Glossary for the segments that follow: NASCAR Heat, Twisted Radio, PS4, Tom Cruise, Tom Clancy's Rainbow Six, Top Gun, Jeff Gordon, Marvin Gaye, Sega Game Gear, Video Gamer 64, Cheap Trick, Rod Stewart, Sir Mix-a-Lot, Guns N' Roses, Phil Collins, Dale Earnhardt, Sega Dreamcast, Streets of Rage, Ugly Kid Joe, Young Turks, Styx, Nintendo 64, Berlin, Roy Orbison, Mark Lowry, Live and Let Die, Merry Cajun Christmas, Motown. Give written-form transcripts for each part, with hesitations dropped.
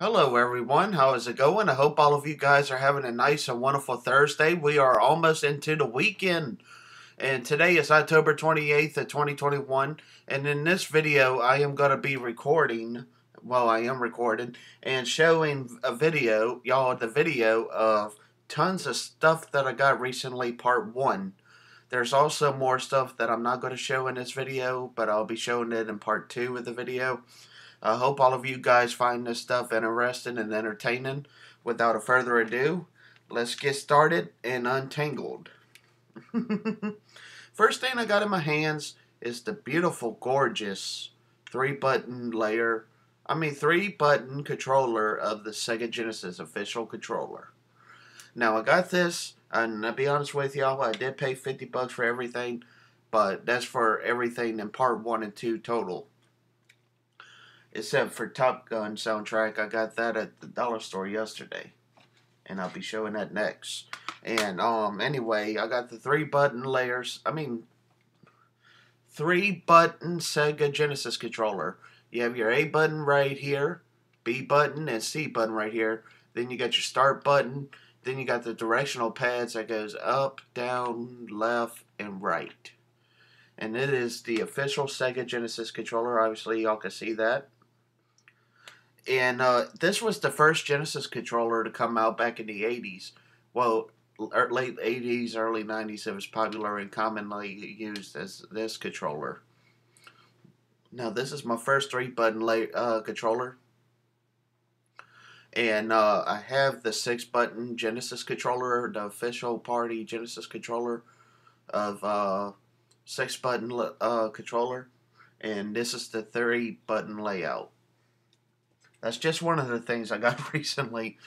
Hello everyone, how is it going? I hope all of you guys are having a nice and wonderful Thursday. We are almost into the weekend, and today is October 28th of 2021, and in this video I am going to be recording, well I am recording, and showing a video, y'all, the video of tons of stuff that I got recently, part 1. There's also more stuff that I'm not going to show in this video, but I'll be showing it in part 2 of the video. I hope all of you guys find this stuff interesting and entertaining. Without a further ado, let's get started and untangled. First thing I got in my hands is the beautiful, gorgeous three-button controller of the Sega Genesis official controller. Now I got this, and I'll be honest with y'all, I did pay $50 for everything, but that's for everything in part 1 and 2 total. Except for Top Gun soundtrack, I got that at the dollar store yesterday, and I'll be showing that next. And anyway, I got the three-button Sega Genesis controller. You have your A button right here, B button, and C button right here. Then you got your start button. Then you got the directional pads that goes up, down, left, and right. And it is the official Sega Genesis controller. Obviously, y'all can see that. And this was the first Genesis controller to come out back in the 80s. Well, late 80s, early 90s, it was popular and commonly used as this controller. Now, this is my first three-button controller. And I have the six-button Genesis controller, the official party Genesis controller of six-button controller. And this is the three-button layout. That's just one of the things I got recently.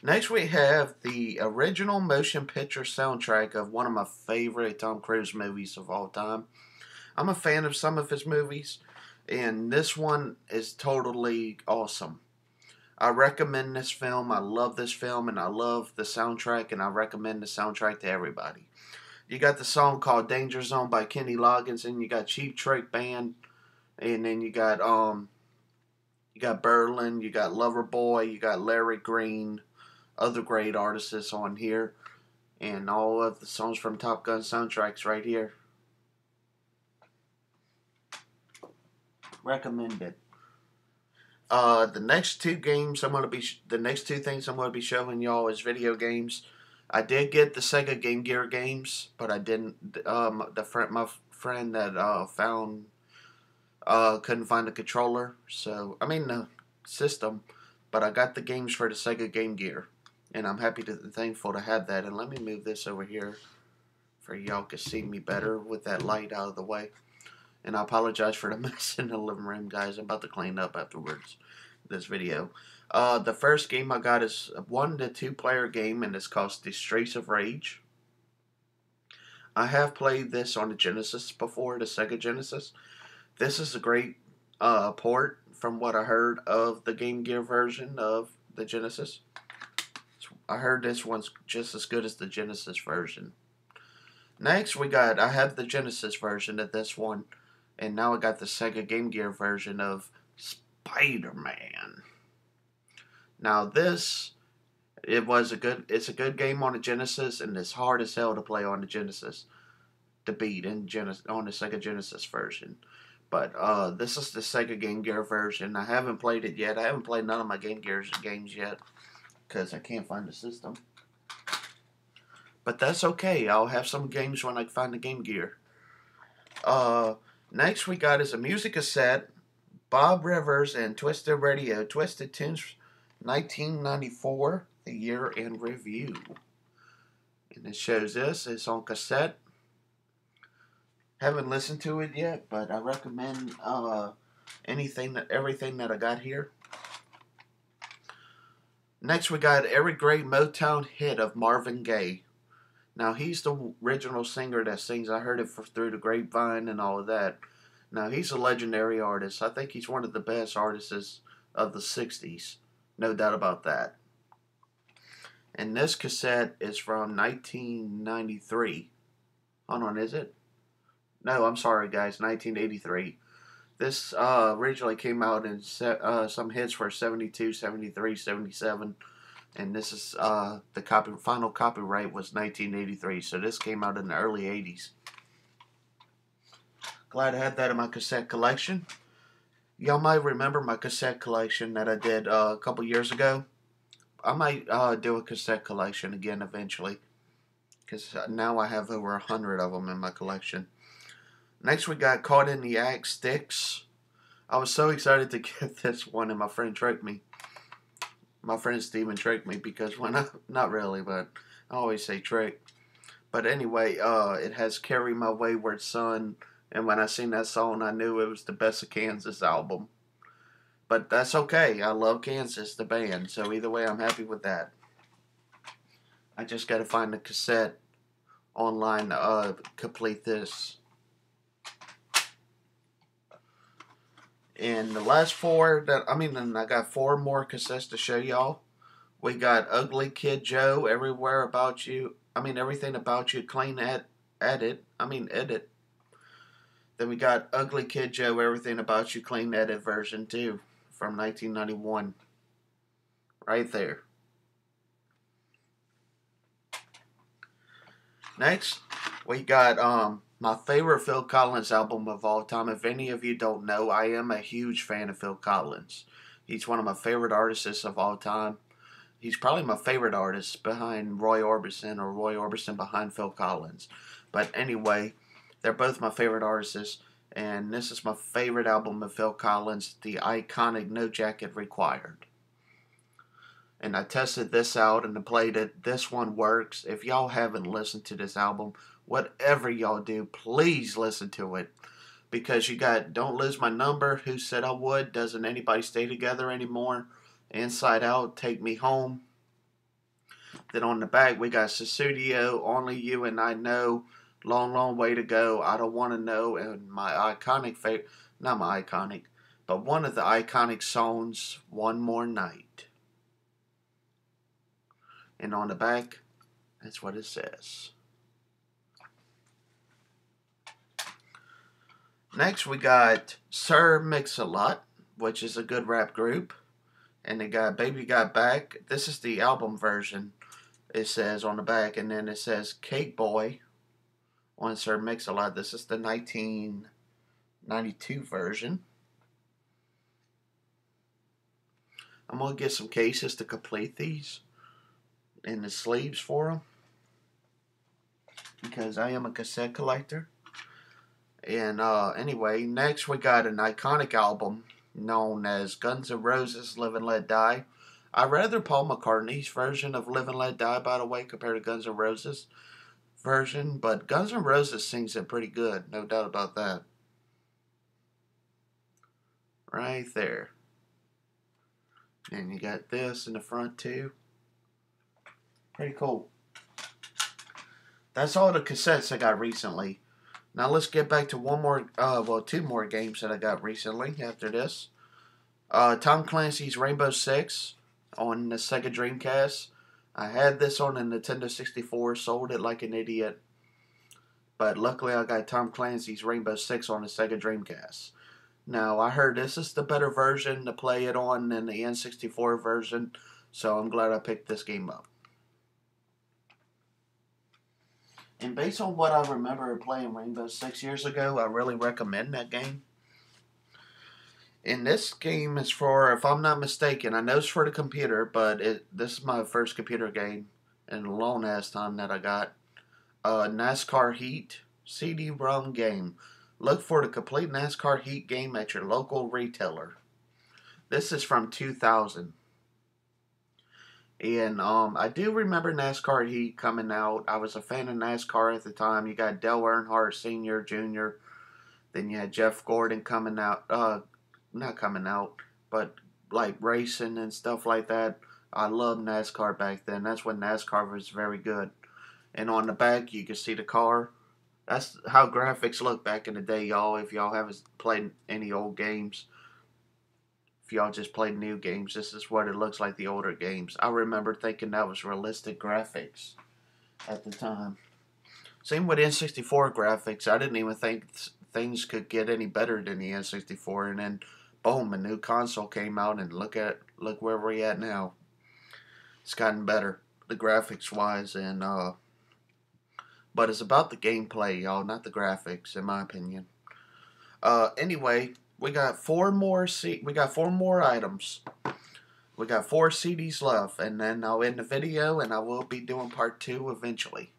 Next we have the original motion picture soundtrack of one of my favorite Tom Cruise movies of all time. I'm a fan of some of his movies, and this one is totally awesome. I recommend this film. I love this film, and I love the soundtrack, and I recommend the soundtrack to everybody. You got the song called Danger Zone by Kenny Loggins, and you got Cheap Trick Band. And then you got Berlin, you got Lover Boy, you got Larry Green, other great artists on here, and all of the songs from Top Gun soundtracks right here. Recommended. The next two things I'm gonna be showing y'all is video games. I did get the Sega Game Gear games, but I didn't. My friend that couldn't find the controller, so I mean the system, but I got the games for the Sega Game Gear, and I'm happy and thankful to have that. And let me move this over here for y'all can see me better with that light out of the way. And I apologize for the mess in the living room, guys. I'm about to clean up afterwards this video. The first game I got is a 1- to 2-player game, and it's called The Streets of Rage. I have played this on the Genesis before, the Sega Genesis. This is a great port from what I heard of the Game Gear version of the Genesis. I heard this one's just as good as the Genesis version. Next we got, I have the Genesis version of this one, and now I got the Sega Game Gear version of Spider-Man. Now this, it's a good game on the Genesis, and it's hard as hell to play on the Genesis, to beat on the Sega Genesis version. But this is the Sega Game Gear version. I haven't played it yet. I haven't played none of my Game Gear games yet because I can't find the system. But that's okay. I'll have some games when I find the Game Gear. Next we got is a music cassette. Bob Rivers and Twisted Radio. Twisted Tunes 1994. The Year in Review. And it shows this. It's on cassette. Haven't listened to it yet, but I recommend everything that I got here. Next, we got every great Motown hit of Marvin Gaye. Now, he's the original singer that sings. I heard it through the grapevine and all of that. Now, he's a legendary artist. I think he's one of the best artists of the 60s. No doubt about that. And this cassette is from 1993. Hold on, is it? No, I'm sorry, guys. 1983. This originally came out in some hits for 72, 73, 77, and this is the final copyright was 1983, so this came out in the early 80s. Glad I had that in my cassette collection. Y'all might remember my cassette collection that I did a couple years ago. I might do a cassette collection again eventually, because now I have over 100 of them in my collection. Next we got Caught in the Act, Styx. I was so excited to get this one and my friend tricked me. My friend Steven tricked me because when I, not really, but I always say trick. But anyway, it has Carry My Wayward Son, and when I seen that song I knew it was the Best of Kansas album. But that's okay, I love Kansas, the band, so either way I'm happy with that. I just gotta find the cassette online to complete this. And the last four, and I got four more cassettes to show y'all. We got Ugly Kid Joe, Everywhere About You. Everything About You, Clean Edit. Then we got Ugly Kid Joe, Everything About You, Clean Edit version 2 from 1991. Right there. Next, we got, my favorite Phil Collins album of all time. If any of you don't know, I am a huge fan of Phil Collins. He's one of my favorite artists of all time. He's probably my favorite artist behind Roy Orbison, or Roy Orbison behind Phil Collins. But anyway, they're both my favorite artists, and this is my favorite album of Phil Collins, the iconic No Jacket Required. And I tested this out and I played it. This one works. If y'all haven't listened to this album, whatever y'all do, please listen to it, because you got Don't Lose My Number, Who Said I Would, Doesn't Anybody Stay Together Anymore, Inside Out, Take Me Home. Then on the back we got Susudio, Only You and I Know, Long Long Way to Go, I Don't Want to Know, and one of the iconic songs, One More Night. And on the back, that's what it says. Next, we got Sir Mix-a-Lot, which is a good rap group. And they got Baby Got Back. This is the album version, it says on the back. And then it says Cake Boy on Sir Mix-a-Lot. This is the 1992 version. I'm going to get some cases to complete these and the sleeves for them, because I am a cassette collector. And anyway, next we got an iconic album known as Guns N' Roses, Live and Let Die. I rather Paul McCartney's version of Live and Let Die, by the way, compared to Guns N' Roses version. But Guns N' Roses sings it pretty good, no doubt about that. Right there. And you got this in the front too. Pretty cool. That's all the cassettes I got recently. Now let's get back to two more games that I got recently after this. Tom Clancy's Rainbow Six on the Sega Dreamcast. I had this on the Nintendo 64, sold it like an idiot. But luckily I got Tom Clancy's Rainbow Six on the Sega Dreamcast. Now I heard this is the better version to play it on than the N64 version, so I'm glad I picked this game up. And based on what I remember playing Rainbow 6 years ago, I really recommend that game. And this game is for, if I'm not mistaken, I know it's for the computer, but this is my first computer game in a long ass time that I got. NASCAR Heat CD-ROM game. Look for the complete NASCAR Heat game at your local retailer. This is from 2000. And I do remember NASCAR Heat coming out. I was a fan of NASCAR at the time. You got Dale Earnhardt, Sr., Jr. Then you had Jeff Gordon coming out. Not coming out, but like racing and stuff like that. I loved NASCAR back then. That's when NASCAR was very good. And on the back, you can see the car. That's how graphics look back in the day, y'all. If y'all haven't played any old games, y'all just played new games, this is what it looks like, the older games. I remember thinking that was realistic graphics at the time. Same with N64 graphics. I didn't even think things could get any better than the N64, and then boom, a new console came out, and look where we're at now. It's gotten better, the graphics wise, and but it's about the gameplay, y'all, not the graphics, in my opinion. Anyway, we got four more items. We got four CDs left, and then I'll end the video, and I will be doing part two eventually.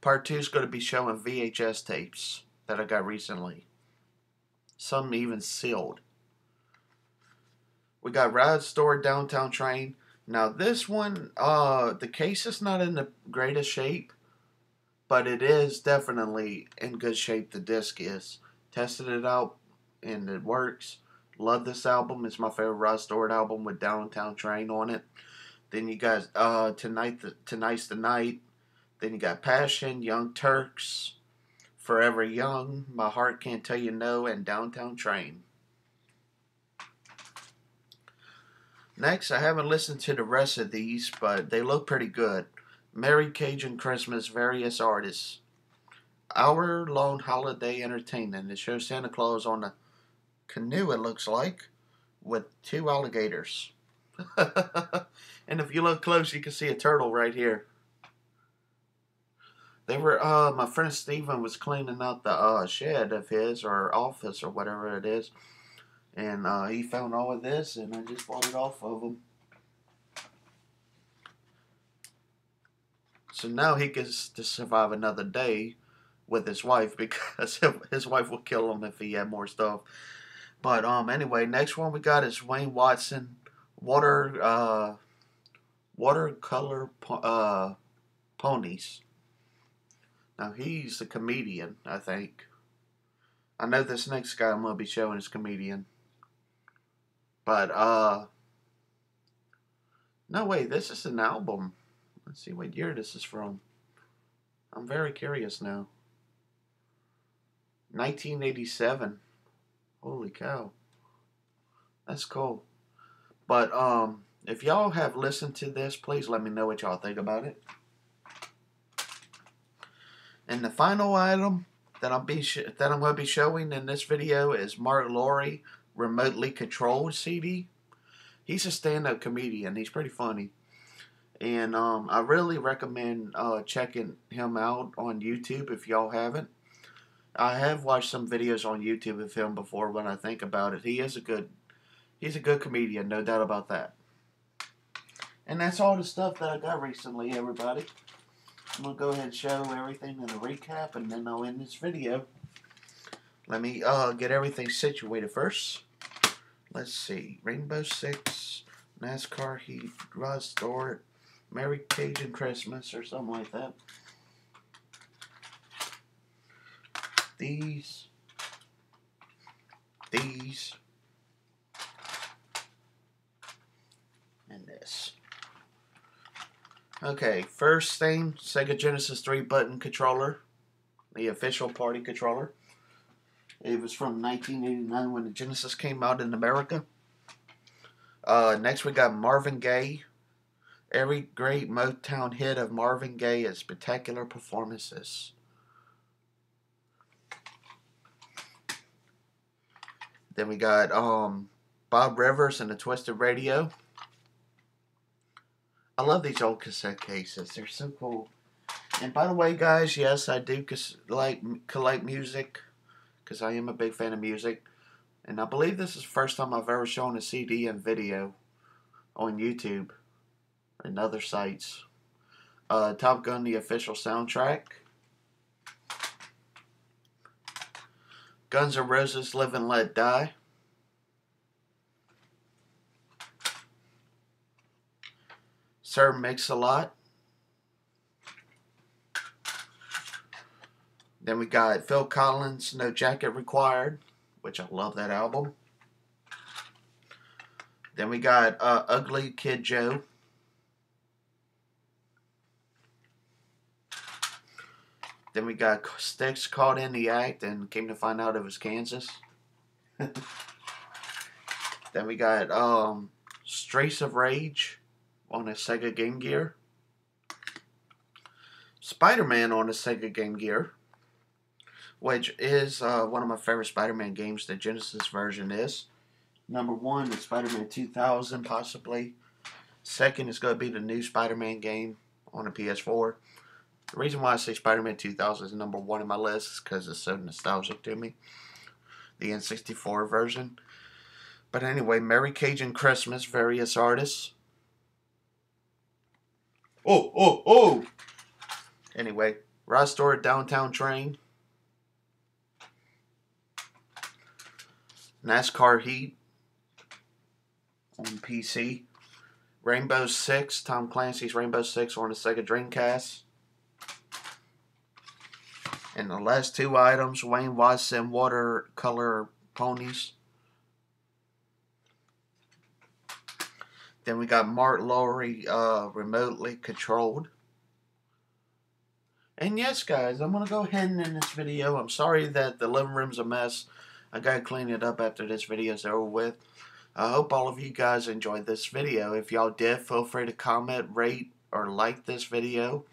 Part two is going to be showing VHS tapes that I got recently. Some even sealed. We got Ride Store Downtown Train. Now this one, the case is not in the greatest shape, but it is definitely in good shape. The disc is. Tested it out, and it works. Love this album. It's my favorite Rod Stewart album with Downtown Train on it. Then you got Tonight's the Night. Then you got Passion, Young Turks, Forever Young, My Heart Can't Tell You No, and Downtown Train. Next, I haven't listened to the rest of these, but they look pretty good. Merry Cajun Christmas, various artists. Hour-long holiday entertainment. It shows Santa Claus on a canoe, it looks like, with two alligators. And if you look close, you can see a turtle right here. They were, my friend Steven was cleaning out the shed of his, or office, or whatever it is. And he found all of this, and I just bought it off of him. So now he gets to survive another day with his wife, because his wife will kill him if he had more stuff. But anyway, next one we got is Wayne Watson watercolor ponies. Now he's a comedian, I think. I know this next guy I'm gonna be showing is comedian. But no wait, this is an album. Let's see what year this is from. I'm very curious now. 1987. Holy cow. That's cool. But if y'all have listened to this, please let me know what y'all think about it. And the final item that I'm going to be showing in this video is Mark Lowry Remotely Controlled CD. He's a stand-up comedian. He's pretty funny. And I really recommend checking him out on YouTube if y'all haven't. I have watched some videos on YouTube of him before when I think about it. He's a good comedian, no doubt about that. And that's all the stuff that I got recently, everybody. I'm going to go ahead and show everything in a recap, and then I'll end this video. Let me get everything situated first. Let's see. Rainbow Six, NASCAR Heat, Rod Stewart, Merry Cajun Christmas, or something like that. These, and this. Okay, first thing, Sega Genesis 3-button controller, the official party controller. It was from 1989 when the Genesis came out in America. Next we got Marvin Gaye. Every great Motown hit of Marvin Gaye is spectacular performances. Then we got Bob Rivers and the Twisted Radio. I love these old cassette cases. They're so cool. And by the way, guys, yes, I do collect music, because I am a big fan of music. And I believe this is the first time I've ever shown a CD and video on YouTube and other sites. Top Gun, the official soundtrack. Guns N' Roses, Live and Let Die. Sir Mix-a-Lot. Then we got Phil Collins, No Jacket Required, which I love that album. Then we got Ugly Kid Joe. Then we got Styx, Caught in the Act, and came to find out it was Kansas. Then we got Streets of Rage on a Sega Game Gear. Spider-Man on a Sega Game Gear. which is one of my favorite Spider-Man games. The Genesis version is number one is Spider-Man 2000, possibly. Second is going to be the new Spider-Man game on the PS4. The reason why I say Spider-Man 2000 is number one in my list is because it's so nostalgic to me, the N64 version. But anyway, Merry Cajun Christmas, various artists. Oh! Anyway, Rod Stewart, Downtown Train. NASCAR Heat on PC. Rainbow Six, Tom Clancy's Rainbow Six on the Sega Dreamcast. And the last two items, Wayne Watson watercolor ponies. Then we got Mark Lowry remotely controlled. And yes, guys, I'm going to go ahead and end this video. I'm sorry that the living room's a mess. I got to clean it up after this video's over with. I hope all of you guys enjoyed this video. If y'all did, feel free to comment, rate, or like this video.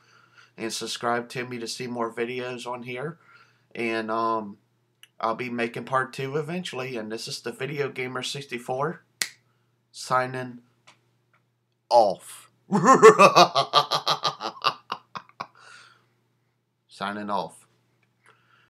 And subscribe to me to see more videos on here. And I'll be making part 2 eventually. And this is the Video Gamer 64 signing off. Signing off.